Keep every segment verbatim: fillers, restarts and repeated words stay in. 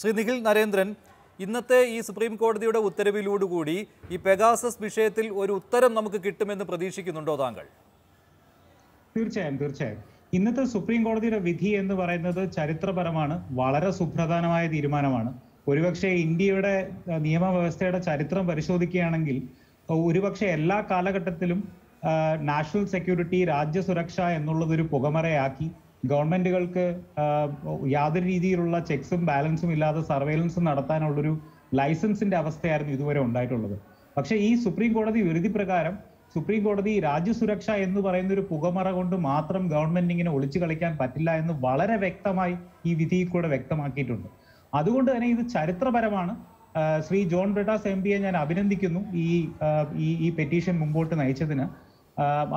ശ്രീ നിഖിൽ നരേന്ദ്രൻ, ഇന്നത്തെ ഈ സുപ്രീം കോടതിയുടെ ഉത്തരവിലൂടെ കൂടി ഈ പെഗാസസ് വിഷയത്തിൽ ഒരു ഉത്തരം നമുക്ക് കിട്ടുമെന്ന് പ്രതീക്ഷിക്കുന്നുണ്ടോ താങ്കൾ? തീർച്ചയായും തീർച്ചയായും ഇന്നത്തെ സുപ്രീം കോടതിയുടെ വിധി എന്ന് പറയുന്നത് ചരിത്രപരമാണ്, വളരെ സുപ്രധാനമായ തീരുമാനമാണ്. ഒരുപക്ഷെ ഇന്ത്യയുടെ നിയമവ്യവസ്ഥയുടെ ചരിത്രം പരിശോധിക്കുകയാണെങ്കിൽ ഒരുപക്ഷെ എല്ലാ കാലഘട്ടത്തിലും നാഷണൽ സെക്യൂരിറ്റി, രാജ്യ സുരക്ഷ എന്നുള്ളതൊരു പുകമറയാക്കി ഗവൺമെന്റുകൾക്ക് യാതൊരു രീതിയിലുള്ള ചെക്സും ബാലൻസും ഇല്ലാതെ സർവൈലൻസും നടത്താനുള്ളൊരു ലൈസൻസിന്റെ അവസ്ഥയായിരുന്നു ഇതുവരെ ഉണ്ടായിട്ടുള്ളത്. പക്ഷേ ഈ സുപ്രീം കോടതി വിധി പ്രകാരം സുപ്രീം കോടതി രാജ്യസുരക്ഷ എന്ന് പറയുന്ന ഒരു പുകമറ കൊണ്ട് മാത്രം ഗവൺമെന്റിങ്ങിനെ ഒളിച്ചു കളിക്കാൻ പറ്റില്ല എന്ന് വളരെ വ്യക്തമായി ഈ വിധിയിൽ കൂടെ വ്യക്തമാക്കിയിട്ടുണ്ട്. അതുകൊണ്ട് തന്നെ ഇത് ചരിത്രപരമാണ്. ശ്രീ ജോൺ ബ്രിട്ടാസ് എം പിയെ ഞാൻ അഭിനന്ദിക്കുന്നു ഈ ഈ പെറ്റീഷൻ മുമ്പോട്ട് നയിച്ചതിന്.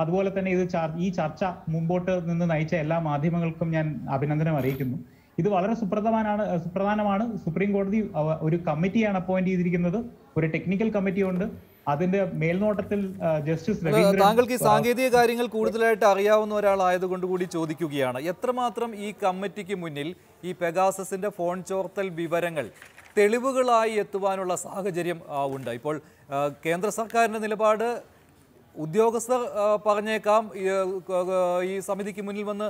അതുപോലെ തന്നെ ഇത് ഈ ചർച്ച മുമ്പോട്ട് നിന്ന് നയിച്ച എല്ലാ മാധ്യമങ്ങൾക്കും ഞാൻ അഭിനന്ദനം അറിയിക്കുന്നു. ഇത് വളരെ സുപ്രധാനമാണ് സുപ്രധാനമാണ് സുപ്രീം കോടതി ഒരു കമ്മിറ്റിയാണ് അപ്പോയിന്റ് ചെയ്തിരിക്കുന്നത്. ഒരു ടെക്നിക്കൽ കമ്മിറ്റിയുണ്ട്. അതിന്റെ മേൽനോട്ടത്തിൽ ജസ്റ്റിസ് താങ്കൾക്ക് ഈ സാങ്കേതിക കാര്യങ്ങൾ കൂടുതലായിട്ട് അറിയാവുന്ന ഒരാളായതുകൊണ്ട് കൂടി ചോദിക്കുകയാണ്, എത്രമാത്രം ഈ കമ്മിറ്റിക്ക് മുന്നിൽ ഈ പെഗാസസിന്റെ ഫോൺ ചോർത്തൽ വിവരങ്ങൾ തെളിവുകളായി എത്തുവാനുള്ള സാഹചര്യം ഉണ്ട്? ഇപ്പോൾ കേന്ദ്ര സർക്കാരിന്റെ നിലപാട് ഉദ്യോഗസ്ഥർ പറഞ്ഞേക്കാം, ഈ സമിതിക്ക് മുന്നിൽ വന്ന്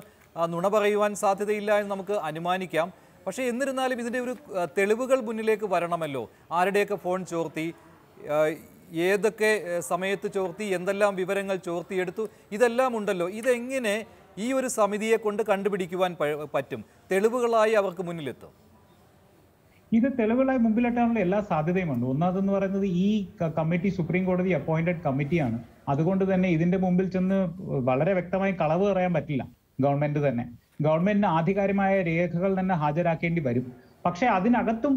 നുണ പറയുവാൻ സാധ്യതയില്ല എന്ന് നമുക്ക് അനുമാനിക്കാം. പക്ഷേ എന്നിരുന്നാലും ഇതിൻ്റെ ഒരു തെളിവുകൾ മുന്നിലേക്ക് വരണമല്ലോ. ആരുടെയൊക്കെ ഫോൺ ചോർത്തി, ഏതൊക്കെ സമയത്ത് ചോർത്തി, എന്തെല്ലാം വിവരങ്ങൾ ചോർത്തിയെടുത്തു, ഇതെല്ലാം ഉണ്ടല്ലോ. ഇതെങ്ങനെ ഈ ഒരു സമിതിയെ കൊണ്ട് കണ്ടുപിടിക്കുവാൻ പറ്റും? തെളിവുകളായി അവർക്ക് മുന്നിലെത്തും. ഇത് തെളിവുകളായി മുമ്പിലെത്താനുള്ള എല്ലാ സാധ്യതയുമുണ്ട്. ഒന്നാമതെന്ന് പറയുന്നത് ഈ കമ്മിറ്റി സുപ്രീം കോടതി അപ്പോയിന്റഡ് കമ്മിറ്റിയാണ്. അതുകൊണ്ട് തന്നെ ഇതിന്റെ മുമ്പിൽ ചെന്ന് വളരെ വ്യക്തമായി കളവ് പറയാൻ പറ്റില്ല. ഗവൺമെന്റ് തന്നെ ഗവൺമെന്റിന് ആധികാരികമായ രേഖകൾ തന്നെ ഹാജരാക്കേണ്ടി വരും. പക്ഷെ അതിനകത്തും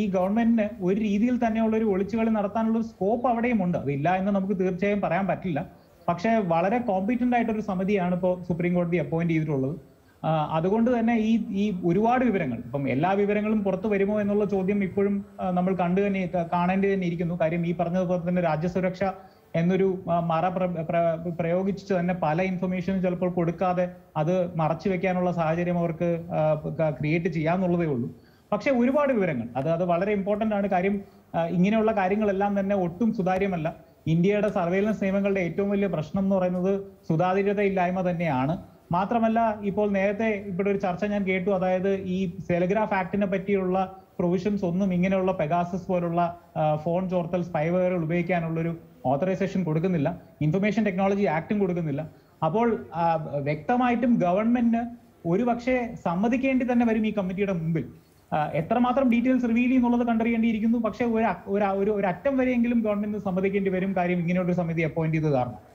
ഈ ഗവൺമെന്റിന് ഒരു രീതിയിൽ തന്നെയുള്ള ഒരു ഒളിച്ചുകളി നടത്താനുള്ള സ്കോപ്പ് അവിടെയും ഉണ്ട്. അതില്ല എന്ന് നമുക്ക് തീർച്ചയായും പറയാൻ പറ്റില്ല. പക്ഷെ വളരെ കോമ്പീറ്റന്റ് ആയിട്ടൊരു സമിതിയാണ് ഇപ്പോൾ സുപ്രീം കോടതി അപ്പോയിന്റ് ചെയ്തിട്ടുള്ളത്. അതുകൊണ്ട് തന്നെ ഈ ഈ ഒരുപാട് വിവരങ്ങൾ, ഇപ്പം എല്ലാ വിവരങ്ങളും പുറത്തു വരുമോ എന്നുള്ള ചോദ്യം ഇപ്പോഴും നമ്മൾ കണ്ടു തന്നെ കാണേണ്ടി തന്നെ ഇരിക്കുന്നു. കാര്യം ഈ പറഞ്ഞതുപോലെ തന്നെ രാജ്യസുരക്ഷ എന്നൊരു മറ പ്രയോഗിച്ചു തന്നെ പല ഇൻഫർമേഷനും ചിലപ്പോൾ കൊടുക്കാതെ അത് മറച്ചു വെക്കാനുള്ള സാഹചര്യം അവർക്ക് ക്രിയേറ്റ് ചെയ്യാന്നുള്ളതേ ഉള്ളൂ. പക്ഷെ ഒരുപാട് വിവരങ്ങൾ അത് അത് വളരെ ഇമ്പോർട്ടന്റ് ആണ്. കാര്യം ഇങ്ങനെയുള്ള കാര്യങ്ങളെല്ലാം തന്നെ ഒട്ടും സുതാര്യമല്ല. ഇന്ത്യയുടെ സർവൈലൻസ് നിയമങ്ങളുടെ ഏറ്റവും വലിയ പ്രശ്നം എന്ന് പറയുന്നത് സുതാര്യതയില്ലായ്മ തന്നെയാണ്. മാത്രമല്ല, ഇപ്പോൾ നേരത്തെ ഇവിടെ ഒരു ചർച്ച ഞാൻ കേട്ടു, അതായത് ഈ ടെലിഗ്രാഫ് ആക്ടിനെ പറ്റിയുള്ള പ്രൊവിഷൻസ് ഒന്നും ഇങ്ങനെയുള്ള പെഗാസസ് പോലുള്ള ഫോൺ ചോർത്തൽ സ്പൈവെയറുകൾ ഉപയോഗിക്കാനുള്ളൊരു ഓതറൈസേഷൻ കൊടുക്കുന്നില്ല. ഇൻഫർമേഷൻ ടെക്നോളജി ആക്ടും കൊടുക്കുന്നില്ല. അപ്പോൾ വ്യക്തമായിട്ടും ഗവൺമെന്റിന് ഒരു പക്ഷേ സമ്മതിക്കേണ്ടി തന്നെ വരും ഈ കമ്മിറ്റിയുടെ മുമ്പിൽ. എത്രമാത്രം ഡീറ്റെയിൽസ് റിവീൽ ചെയ്യുന്നുള്ളത് കണ്ടറിയേണ്ടിയിരിക്കുന്നു. പക്ഷെ ഒരു ഒരു അറ്റം വരെയെങ്കിലും ഗവൺമെന്റിന് സമ്മതിക്കേണ്ടി വരും, കാര്യം ഇങ്ങനെയുള്ള സമിതി അപ്പോയിന്റ് ചെയ്ത് കാരണം.